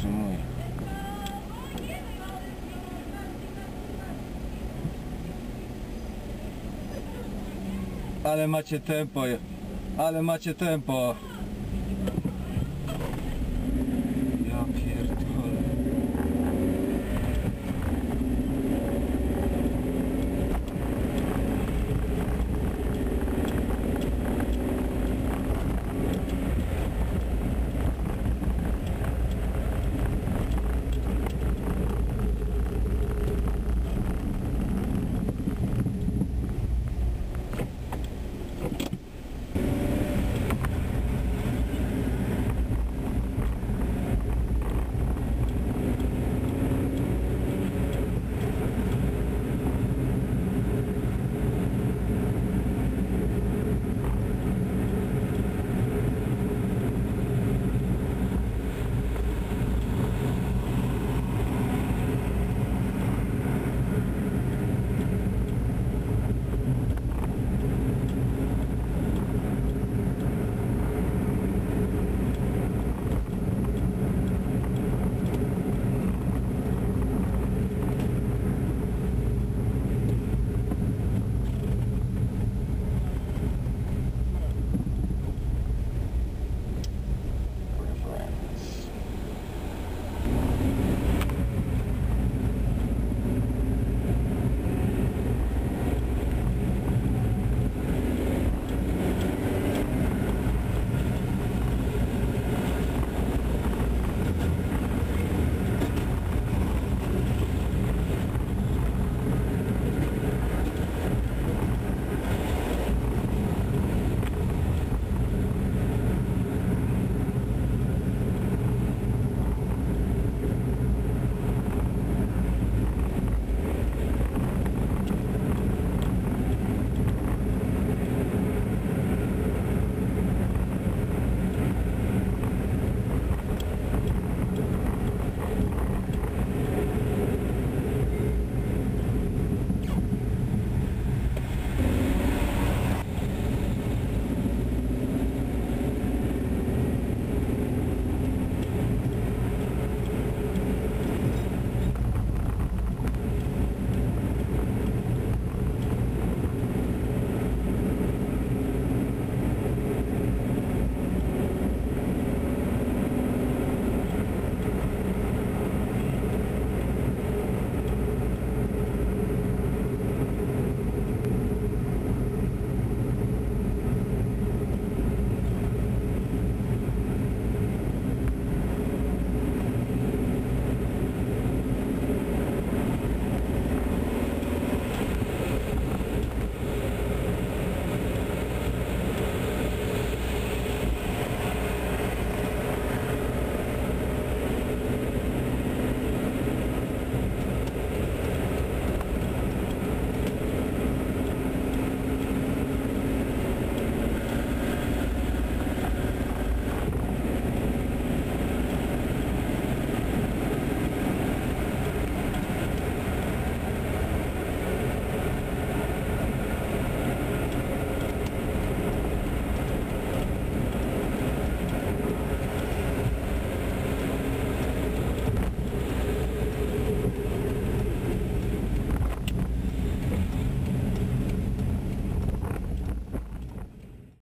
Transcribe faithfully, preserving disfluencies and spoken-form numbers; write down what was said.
zatrzymuje. Ale macie tempo, ale macie tempo.